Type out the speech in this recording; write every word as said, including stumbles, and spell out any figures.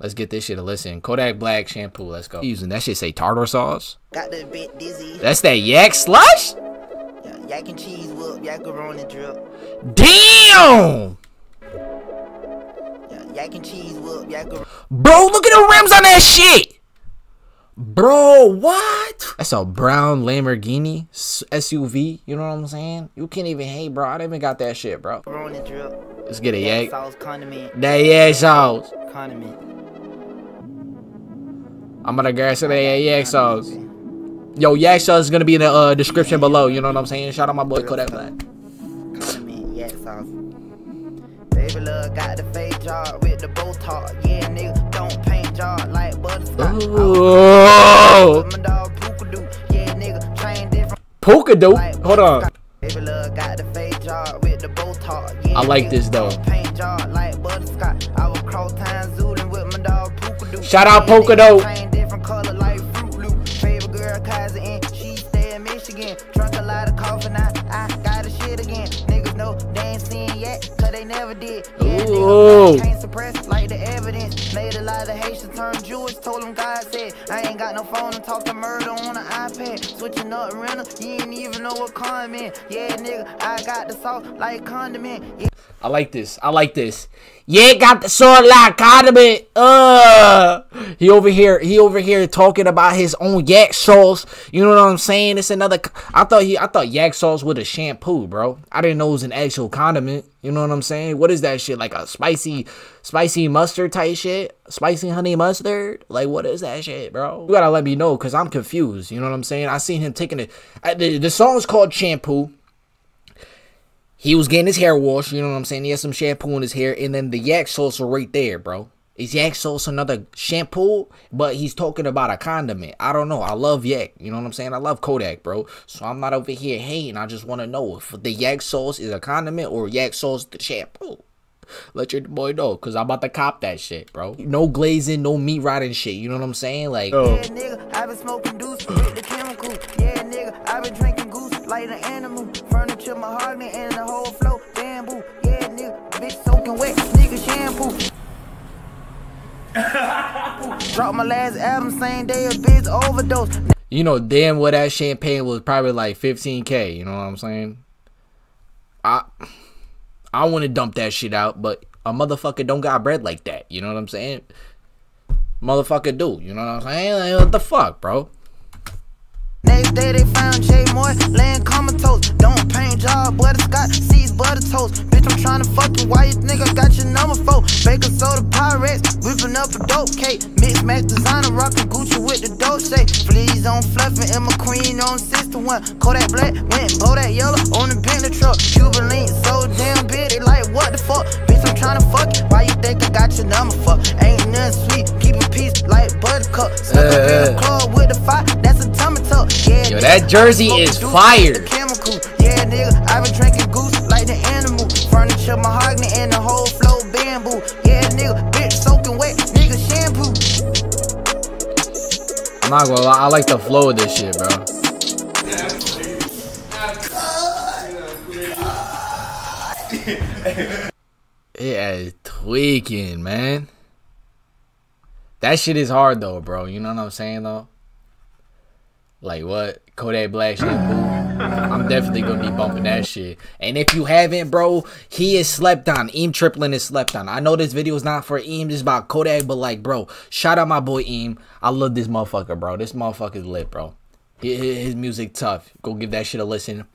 Let's get this shit a listen. Kodak Black shampoo. Let's go. Using that shit say tartar sauce. Got that bit dizzy. That's that yak slush. Yeah, yak and cheese whoop, yakaroni drip. Damn. Yeah, yak and cheese whoop, yakaroni. Bro, look at the rims on that shit. Bro, what? That's a brown Lamborghini S U V. You know what I'm saying? You can't even hate, bro. I didn't even got that shit, bro. Let's get a yak. That yak sauce. Condiment. I'm gonna guarantee that yak sauce. Yo, yak sauce is gonna be in the uh, description below. You know what I'm saying? Shout out my boy Kodak Black. Condiment, yak sauce. Baby love got the fake job with the bow talk. Yeah, nigga, don't paint job like butterfly. Oh, my dog Pookadoo. Yeah, nigga, train different. Pookadoo? Hold on. Baby love got the fake job with the bow talk. Yeah, I like this though. Paint job like butterfly. I will cross time zooting with my dog Pookadoo. Shout out Pookadoo. Train different color like Fruit Loop. Favorite girl Kaiser and she stay in Michigan. Drunk a lot of coffee now. I got a shit again. Niggas know they ain't seen yet. They never did. Yeah, nigga, can't suppress like the evidence. Made a lot of Haitians turn Jewish. Told them God said, I ain't got no phone. I'm talking murder on an iPad. Switching up rental. You ain't even know what comment. Yeah, nigga, I got the sauce like condiment. Yeah. I like this. I like this. Yeah, got the sauce like condiment. Uh, he over here. He over here talking about his own yak sauce. You know what I'm saying? It's another. I thought he. I thought yak sauce was a shampoo, bro. I didn't know it was an actual condiment. You know what I'm saying? What is that shit? Like a spicy, spicy mustard type shit? Spicy honey mustard? Like, what is that shit, bro? You gotta let me know, because I'm confused. You know what I'm saying? I seen him taking it. I, the, the song's called Shampoo. He was getting his hair washed. You know what I'm saying? He had some shampoo in his hair. And then the yak sauce are right there, bro. Is yak sauce another shampoo? But he's talking about a condiment. I don't know. I love yak. You know what I'm saying? I love Kodak, bro. So I'm not over here hating. I just want to know if the yak sauce is a condiment or yak sauce the shampoo. Let your boy know, because I'm about to cop that shit, bro. No glazing, no meat rotting shit. You know what I'm saying? Like, yeah, nigga, I've been smoking deuce with the chemical. Yeah, nigga, I've been drinking goose like an animal. Furniture, mahogany, and the whole flow. Bamboo. Yeah, nigga, bitch soaking wet. Nigga, shampoo. Dropped my last album same day a bitch overdose. You know damn well that champagne was probably like fifteen K. You know what I'm saying? I I want to dump that shit out, but a motherfucker don't got bread like that. You know what I'm saying? Motherfucker do. You know what I'm saying? Like, what the fuck, bro? Next day they found Jay Moore laying comatose. Don't paint job, butter scotch, seeds, butter toast. Bitch, I'm trying to fuck you. Why you nigga got your number four? Baker soda, Pyrex, whipping up a dope cake. Mix match designer, rockin' Gucci with the Dolce. Fleas on fluffin' and my queen on six to one. Kodak Black went bow that yellow on the Bentley truck. Cuban link so damn bitty, like what the fuck? Bitch, I'm trying to fuck you. Why you think I got your number for? Ain't nothing sweet, keep a piece like buttercup. Snuck up in the club with the fire, that's a tummy tuck. Yeah, yo, that jersey is fire. Yeah, nigga, I've been drinking goose like the animal. Furniture, mahogany, and the whole flow bamboo. Yeah, nigga, bitch soaking wet, nigga shampoo. I'm not gonna lie, I like the flow of this shit, bro. Yeah, it's tweaking, man. That shit is hard though, bro. You know what I'm saying though? Like what? Kodak Black shampoo. I'm definitely gonna be bumping that shit. And if you haven't, bro, he is slept on. Eem Triplin is slept on. I know this video is not for Eem, it's about Kodak, but like, bro, shout out my boy Eem. I love this motherfucker, bro. This motherfucker's lit, bro. His music tough. Go give that shit a listen.